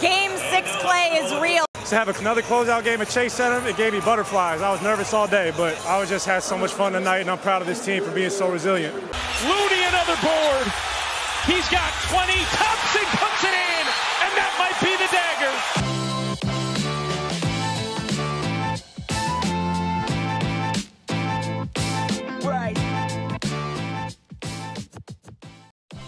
Game 6 Clay is real. To have another closeout game at Chase Center, it gave me butterflies. I was nervous all day, but I was just had so much fun tonight, and I'm proud of this team for being so resilient. Looney, another board. He's got 20. Thompson puts it in, and that might be the dagger.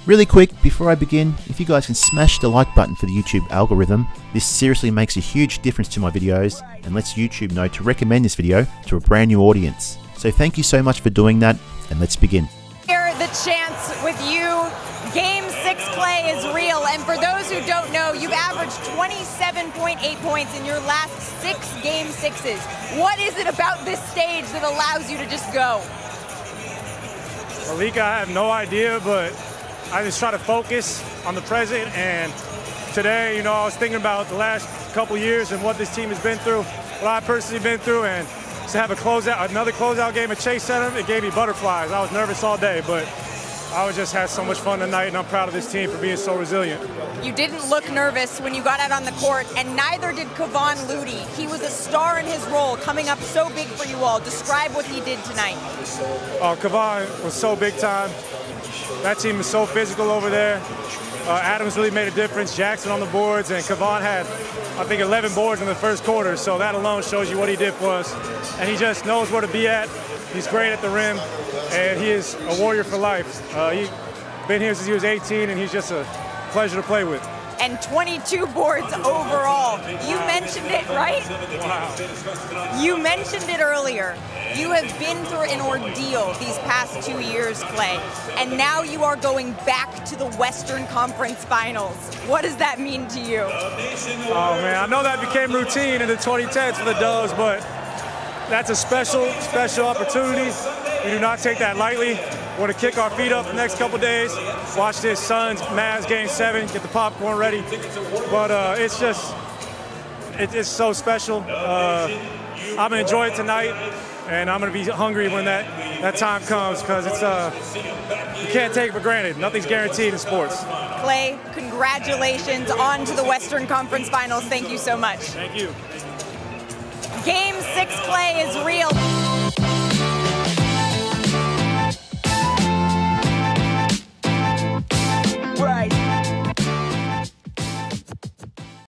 Really quick, before I begin, if you guys can smash the like button for the YouTube algorithm, this seriously makes a huge difference to my videos and lets YouTube know to recommend this video to a brand new audience. So thank you so much for doing that, and let's begin. Here the chance with you. Game 6 Clay is real, and for those who don't know, you've averaged 27.8 points in your last 6 Game 6s. What is it about this stage that allows you to just go? Malika, I have no idea, but I just try to focus on the present, and today, you know, I was thinking about the last couple years and what this team has been through, what I've personally been through, and to have another closeout game at Chase Center, it gave me butterflies. I was nervous all day, but I was just had so much fun tonight, and I'm proud of this team for being so resilient. You didn't look nervous when you got out on the court, and neither did Kevon Looney. He was a star in his role, coming up so big for you all. Describe what he did tonight. Kevon was so big time. That team is so physical over there. Adams really made a difference. Jackson on the boards, and Kevon had, I think, 11 boards in the first quarter. So that alone shows you what he did for us. And he just knows where to be at. He's great at the rim, and he is a warrior for life. He's been here since he was 18, and he's just a pleasure to play with. And 22 boards overall. You mentioned it, right? Wow. You mentioned it earlier. You have been through an ordeal these past 2 years, Clay, and now you are going back to the Western Conference Finals. What does that mean to you? Oh, man, I know that became routine in the 2010s for the Dubs, but that's a special, special opportunity. We do not take that lightly. We're going to kick our feet up the next couple days, watch this Suns, Mavs Game 7, get the popcorn ready. But it's just, it's so special. I'm going to enjoy it tonight, and I'm going to be hungry when that time comes, because it's you can't take it for granted. Nothing's guaranteed in sports. Clay, congratulations on to the Western Conference Finals. Thank you so much. Thank you. Game 6 Clay is real.